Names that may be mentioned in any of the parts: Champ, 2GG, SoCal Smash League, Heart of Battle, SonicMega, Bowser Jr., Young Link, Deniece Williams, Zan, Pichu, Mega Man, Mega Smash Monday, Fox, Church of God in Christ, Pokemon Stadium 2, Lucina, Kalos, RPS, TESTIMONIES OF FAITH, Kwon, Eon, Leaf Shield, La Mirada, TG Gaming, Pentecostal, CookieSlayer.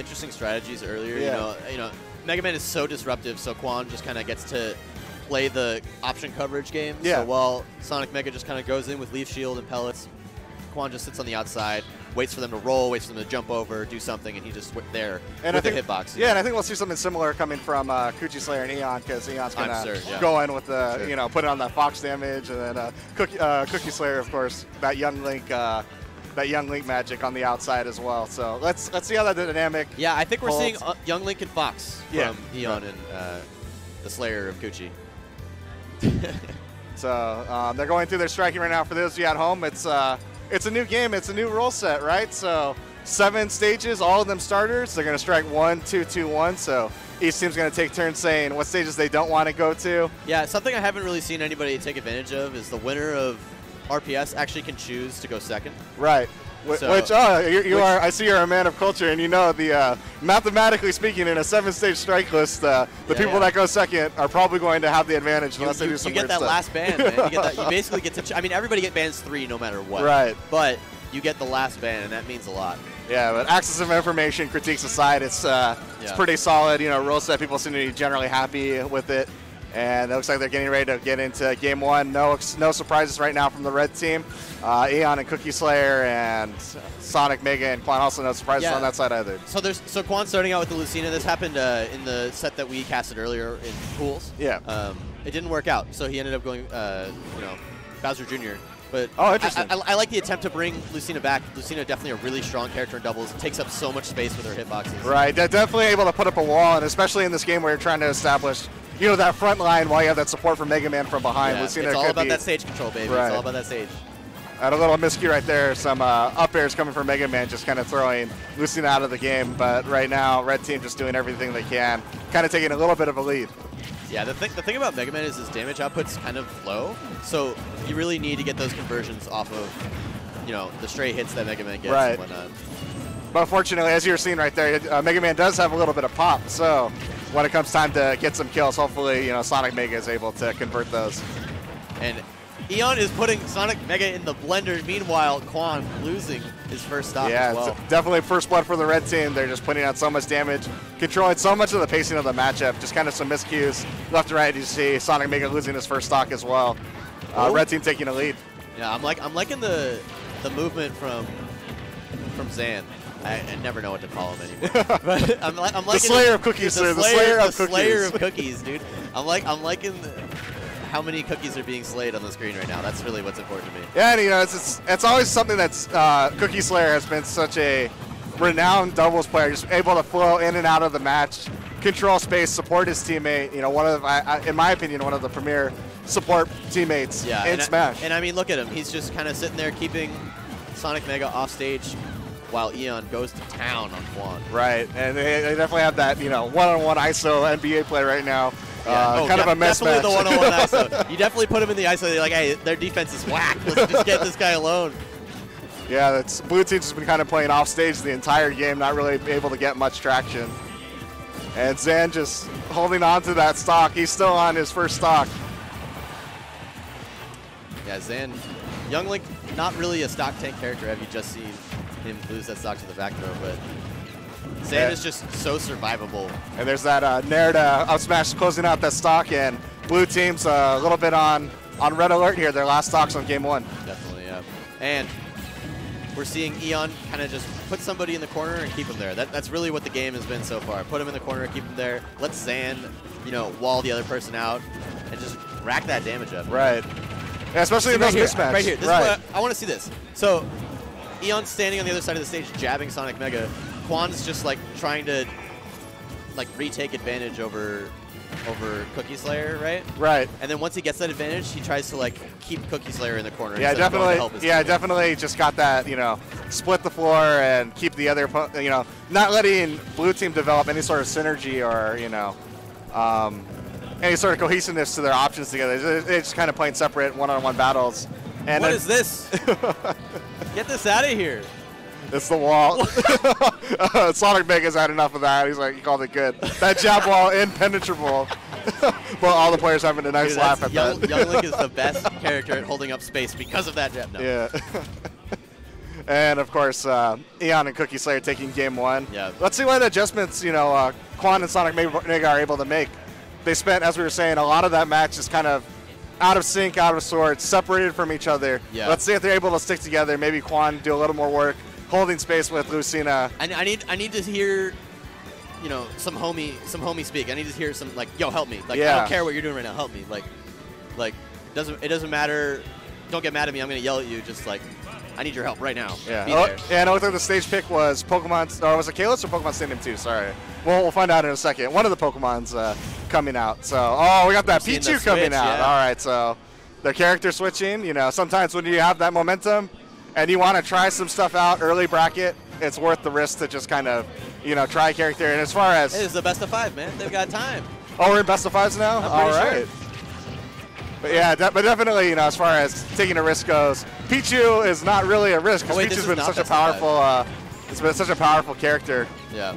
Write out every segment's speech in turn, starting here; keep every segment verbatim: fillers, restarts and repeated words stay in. interesting strategies earlier. Yeah. You know, you know, Mega Man is so disruptive, so Kwon just kind of gets to play the option coverage game. Yeah. So while Sonic Mega just kind of goes in with Leaf Shield and Pellets, Kwon just sits on the outside, waits for them to roll, waits for them to jump over, do something, and he just there and with I think, the hitbox. Yeah, know. And I think we'll see something similar coming from uh, CookieSlayer and Eon, because Eon's going to yeah. go in with the, sure. you know, put it on that Fox damage, and then uh, Cookie, uh, CookieSlayer, of course, that Young Link, uh, that Young Link magic on the outside as well. So let's let's see how that dynamic. Yeah, I think we're holds. seeing uh, Young Link and Fox from yeah. Eon and uh, the Slayer of Cookie. So um, they're going through their striking right now. For those of you at home, it's. Uh, It's a new game. It's a new rule set, right? So seven stages, all of them starters. They're going to strike one, two, two, one. So each team's going to take turns saying what stages they don't want to go to. Yeah, something I haven't really seen anybody take advantage of is the winner of R P S actually can choose to go second. Right. Wh so, which, oh, you, you which, are, I see you're a man of culture, and you know, the uh, mathematically speaking, in a seven-stage strike list, uh, the yeah, people yeah. that go second are probably going to have the advantage unless you, they do some weird stuff. You get that last ban, man. You, get that, you basically get to, ch I mean, everybody get bans three no matter what. Right. But you get the last ban, and that means a lot. Yeah, but access of information, critiques aside, it's, uh, yeah. it's pretty solid, you know, rule set. People seem to be generally happy with it, and it looks like they're getting ready to get into game one. No, no surprises right now from the red team. Uh, Eon and CookieSlayer and Sonic Mega and Kwon also no surprises yeah. on that side either. So there's so Kwon starting out with the Lucina. This happened uh, in the set that we casted earlier in pools. Yeah. Um, it didn't work out, so he ended up going, uh, you know, Bowser Junior But oh, interesting. I, I, I like the attempt to bring Lucina back. Lucina definitely a really strong character in doubles. It takes up so much space with her hitboxes. Right. They're definitely able to put up a wall, and especially in this game where you're trying to establish, you know, that front line while you have that support from Mega Man from behind. Yeah, Lucina it's all could about be, that stage control, baby. Right. It's all about that stage. And a little miscue right there. Some uh, up airs coming from Mega Man, just kind of throwing Lucina out of the game. But right now, red team just doing everything they can, kind of taking a little bit of a lead. Yeah, the thing the thing about Mega Man is his damage output's kind of low, so you really need to get those conversions off of, you know, the stray hits that Mega Man gets right. and whatnot. But fortunately, as you were seeing right there, uh, Mega Man does have a little bit of pop. So when it comes time to get some kills, hopefully, you know, Sonic Mega is able to convert those. And Eon is putting Sonic Mega in the blender. Meanwhile, Kwon losing his first stock yeah, as well. Yeah, definitely first blood for the red team. They're just putting out so much damage, controlling so much of the pacing of the matchup. Just kind of some miscues left and right. You see Sonic Mega losing his first stock as well. Uh, red team taking a lead. Yeah, I'm like I'm liking the the movement from from Zan. I, I never know what to call him anymore. But I'm, I'm liking the Slayer of Cookies, sir. The Slayer of Cookies. The Slayer of Cookies, dude. I'm like I'm liking. The, how many cookies are being slayed on the screen right now. That's really what's important to me. Yeah, and, you know, it's, it's, it's always something that's uh, CookieSlayer has been such a renowned doubles player, just able to flow in and out of the match, control space, support his teammate. You know, one of, I, I, in my opinion, one of the premier support teammates yeah, in and Smash. I, and I mean, look at him. He's just kind of sitting there keeping Sonic Mega off stage while Eon goes to town on Kwon. Right, and they, they definitely have that, you know, one-on-one I S O N B A play right now. Yeah. Uh, oh, kind of a mess match. Definitely the one-on-one I S O. You definitely put him in the I S O. They're like, hey, their defense is whack. Let's just get this guy alone. Yeah, that's, Blue Team's has been kind of playing off stage the entire game, not really able to get much traction. And Zan just holding on to that stock. He's still on his first stock. Yeah, Zan, Young Link, not really a stock tank character. Have you just seen him lose that stock to the back throw? But Zan yeah. is just so survivable. And there's that uh, Nair to up smash closing out that stock, and Blue Team's a little bit on, on red alert here. Their last stock's on game one. Definitely, yeah. And we're seeing Eon kind of just put somebody in the corner and keep them there. That, that's really what the game has been so far. Put him in the corner, keep him there. Let Zan, you know, wall the other person out and just rack that damage up. Right. Yeah, especially in those mismatches. Right here. This right. Is what I, I want to see this. So Eon's standing on the other side of the stage jabbing Sonic Mega. Kwon's just like trying to like retake advantage over over CookieSlayer, right? Right. And then once he gets that advantage, he tries to like keep CookieSlayer in the corner. Yeah, definitely. Yeah, teammate. definitely. Just got that, you know, split the floor and keep the other, you know, not letting Blue Team develop any sort of synergy or you know, um, any sort of cohesiveness to their options together. They're just kind of playing separate one-on-one battles. And what is this? Get this out of here. It's the wall. uh, Sonic Mega's had enough of that. He's like, he called it good. That jab wall, impenetrable. But all the players having a nice Dude, laugh at Young, that. Young Link is the best character at holding up space because of that jab. No. Yeah. And of course, uh, Eon and CookieSlayer taking game one. Yeah. Let's see what adjustments, you know, uh, Kwon and Sonic Mega are able to make. They spent, as we were saying, a lot of that match just kind of out of sync, out of sorts, separated from each other. Yeah. Let's see if they're able to stick together. Maybe Kwon do a little more work, holding space with Lucina. I, I need I need to hear, you know, some homie some homie speak. I need to hear some like, yo, help me. Like, yeah. I don't care what you're doing right now. Help me. Like, like doesn't it doesn't matter. Don't get mad at me. I'm gonna yell at you. Just like, I need your help right now. Yeah. Be there. Yeah. And I think the stage pick was Pokemon. Or was it Kalos or Pokemon Stadium two? Sorry. Well, we'll find out in a second. One of the Pokemon's uh, coming out. So, oh, we got that Pichu switch, coming out. Yeah. All right. So, their character switching. You know, sometimes when you have that momentum, and you want to try some stuff out early bracket, it's worth the risk to just kind of, you know, try a character. And as far as, it is the best of five, man. They've got time. Oh, we're in best of fives now. All right. Sure. But yeah, de but definitely, you know, as far as taking a risk goes, Pichu is not really a risk because oh, Pichu's been such a powerful, uh, it's been such a powerful character. Yeah.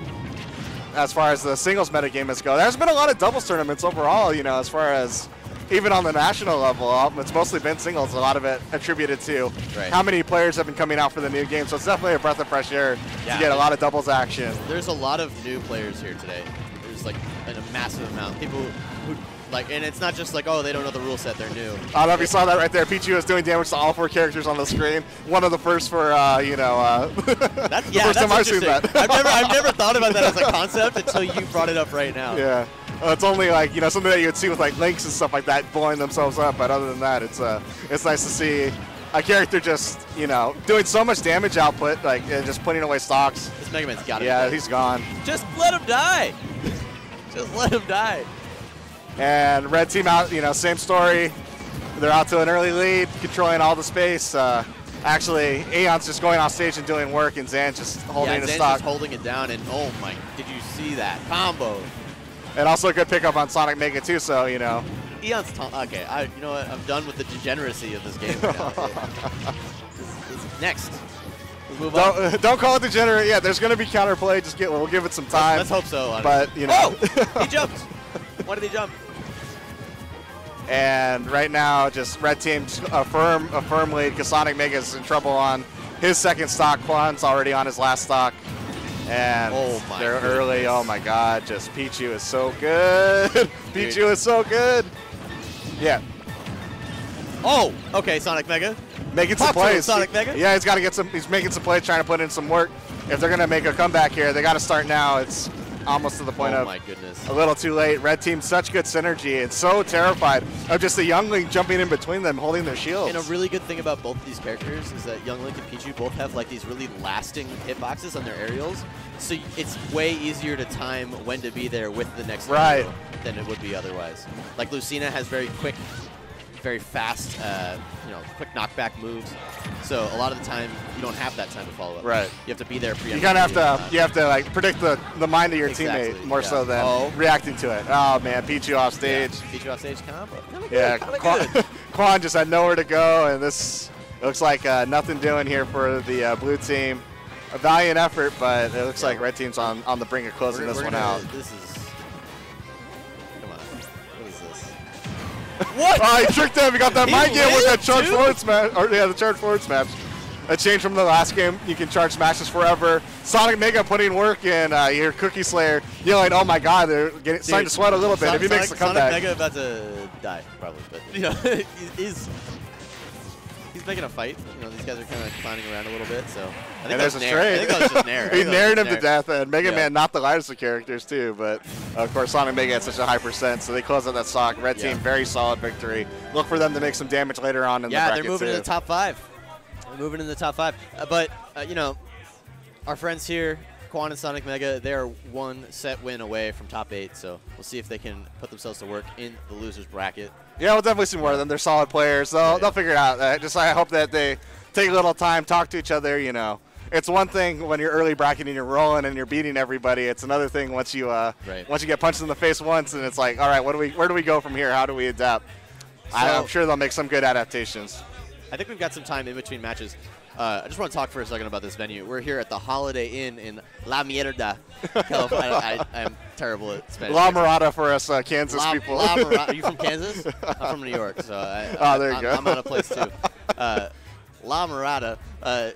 As far as the singles meta games go, there's been a lot of doubles tournaments overall. You know, as far as even on the national level, it's mostly been singles. A lot of it attributed to right. how many players have been coming out for the new game. So it's definitely a breath of fresh air yeah, to get a lot of doubles action. There's a lot of new players here today. There's like a massive amount people who. Like, and it's not just like, oh, they don't know the rule set, they're new. I don't know if you saw that right there. Pichu is doing damage to all four characters on the screen. One of the first for, uh, you know, uh, that's, yeah, the first that's time I've seen that. I've never, I've never thought about that as a concept until you brought it up right now. Yeah. Well, it's only like, you know, something that you would see with like Links and stuff like that blowing themselves up. But other than that, it's uh, it's nice to see a character just, you know, doing so much damage output, like, and just putting away stocks. This Mega Man's got it. Yeah, he's gone. Just let him die. Just let him die. And red team out, you know, same story. They're out to an early lead, controlling all the space. Uh, actually, Aeon's just going off stage and doing work, and Zan just holding yeah, the Zan's stock. Just holding it down, and oh my, did you see that combo? And also a good pickup on Sonic Mega too, so, you know. Eon's, okay, I, you know what, I'm done with the degeneracy of this game right now. this, this, next. Move don't, on. Don't call it degenerate. Yeah, there's going to be counterplay. Just get, we'll give it some time. Let's, let's hope so. Honestly. But, you know. Oh, he jumped. Why did they jump? And right now, just red team a firm, a firm lead because Sonic Mega's in trouble on his second stock. Kwon's already on his last stock. And oh my they're goodness. early. Oh my god, just Pichu is so good. Pichu is so good. Yeah. Oh, okay, Sonic Mega. Making some Talk plays. Sonic Mega. Yeah, he's got to get some, he's making some plays, trying to put in some work. If they're going to make a comeback here, they got to start now. It's almost to the point oh of my goodness. a little too late. Red team, such good synergy. It's so terrified of just the Young Link jumping in between them, holding their shields. And a really good thing about both of these characters is that Young Link and Pichu both have like these really lasting hitboxes on their aerials. So it's way easier to time when to be there with the next right. than it would be otherwise. Like Lucina has very quick, very fast, uh, you know, quick knockback moves. So a lot of the time, you don't have that time to follow up. Right. You have to be there preemptively. You kind of have to, uh, you have to like predict the, the mind of your exactly, teammate more yeah. so than oh. reacting to it. Oh man, Pichu off stage. Yeah. Pichu off stage combo. Kinda yeah, good, Kwon, Kwon just had nowhere to go, and this looks like uh, nothing doing here for the uh, blue team. A valiant effort, but it looks yeah. like red team's on on the brink of closing we're, this we're one gonna, out. This is. What? Oh, he tricked him. He got that mind game with that charge dude? forward smash. Or, yeah, the charge forward smash. A change from the last game. You can charge smashes forever. Sonic Mega putting work in. Uh, you hear CookieSlayer yelling, oh my god, they're getting, dude, starting to sweat a little bit. Sonic, if he makes Sonic, the comeback. Sonic Mega about to die, probably. But, you know, he's, he's making a fight. You know, these guys are kind of like clowning around a little bit. So, I think that's nair. I think that was just nair. He naired him to death. And Mega yeah. Man, not the lightest of characters, too. But. Of course, Sonic Mega had such a high percent, so they close out that stock. Red yeah. team, very solid victory. Look for them to make some damage later on in yeah, the bracket, Yeah, they're moving too. to the top five. They're moving to the top five. Uh, but, uh, you know, our friends here, Kwon and Sonic Mega, they are one set win away from top eight, so we'll see if they can put themselves to work in the losers bracket. Yeah, we'll definitely see more of them. They're solid players. They'll, yeah. they'll figure it out. Uh, just I hope that they take a little time, talk to each other, you know. It's one thing when you're early bracketing, you're rolling and you're beating everybody. It's another thing once you uh, right. once you get punched in the face once, and it's like, all right, what do we, where do we go from here? How do we adapt? So, I'm sure they'll make some good adaptations. I think we've got some time in between matches. Uh, I just want to talk for a second about this venue. We're here at the Holiday Inn in La Mierda, California. I, I, I'm terrible at Spanish. La Mirada for us uh, Kansas La, people. La Mirada. Are you from Kansas? I'm from New York, so I, oh, I'm, there you I'm, go. I'm out of place too. Uh, La Mirada. Uh,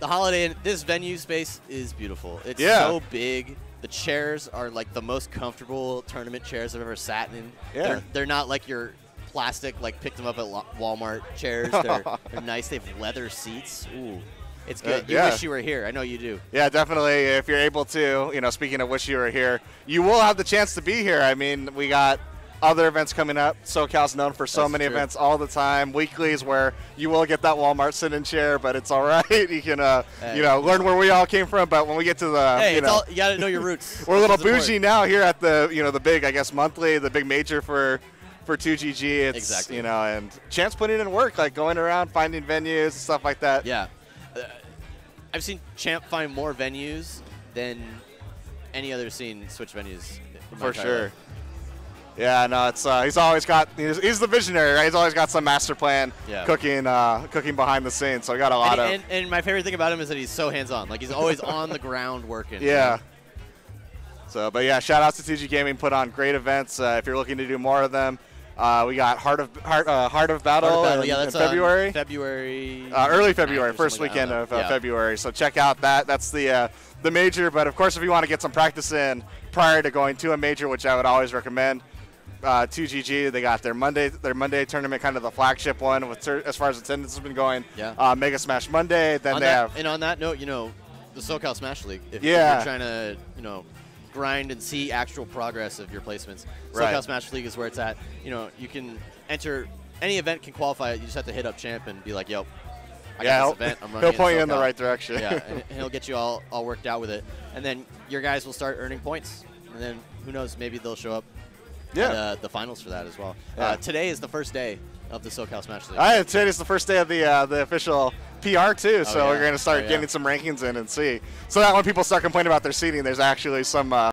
the Holiday Inn, this venue space is beautiful. It's yeah. so big. The chairs are like the most comfortable tournament chairs I've ever sat in. Yeah. They're, they're not like your plastic, like picked them up at Walmart chairs. They're, they're nice. They have leather seats. Ooh, it's good. Uh, you yeah. wish you were here. I know you do. Yeah, definitely. If you're able to, you know, speaking of wish you were here, you will have the chance to be here. I mean, we got other events coming up. SoCal's known for so That's many true. events all the time. Weeklies where you will get that Walmart sit-in chair, but it's all right. You can, uh, hey. you know, learn where we all came from. But when we get to the, hey, you know, all, you gotta know your roots. We're a little bougie important. now here at the, you know, the big, I guess, monthly, the big major for for two G G. It's, exactly. You know, and Champ's putting in work, like going around finding venues and stuff like that. Yeah, uh, I've seen Champ find more venues than any other scene switch venues. For sure. Life. Yeah, no, it's uh, he's always got he's, he's the visionary, right? He's always got some master plan yeah. cooking uh, cooking behind the scenes. So we got a lot and, of. And, and my favorite thing about him is that he's so hands-on. Like he's always on the ground working. Yeah. So, but yeah, shout outs to T G Gaming. Put on great events. Uh, if you're looking to do more of them, uh, we got Heart of Heart, uh, Heart of Battle, Heart of Battle. In, yeah, that's in February. February. Uh, early February, first weekend of uh, yeah. February. So check out that. That's the. Uh, The major, but of course, if you want to get some practice in prior to going to a major, which I would always recommend, uh, two G G, they got their Monday, their Monday tournament, kind of the flagship one, with as far as attendance has been going. Yeah. Uh, Mega Smash Monday. Then on they that, have. And on that note, you know, the SoCal Smash League. If, yeah. if you're trying to, you know, grind and see actual progress of your placements, SoCal right. Smash League is where it's at. You know, you can enter any event can qualify. You just have to hit up Champ and be like, yo. I yeah, got this event. I'm running he'll point you in the right direction. Yeah, and he'll get you all, all worked out with it. And then your guys will start earning points. And then who knows, maybe they'll show up yeah. at uh, the finals for that as well. Yeah. Uh, today is the first day of the SoCal Smash League. All right, today is the first day of the uh, the official P R, too. Oh, so yeah. we're going to start oh, yeah. getting some rankings in and see. So that when people start complaining about their seating, there's actually some uh, –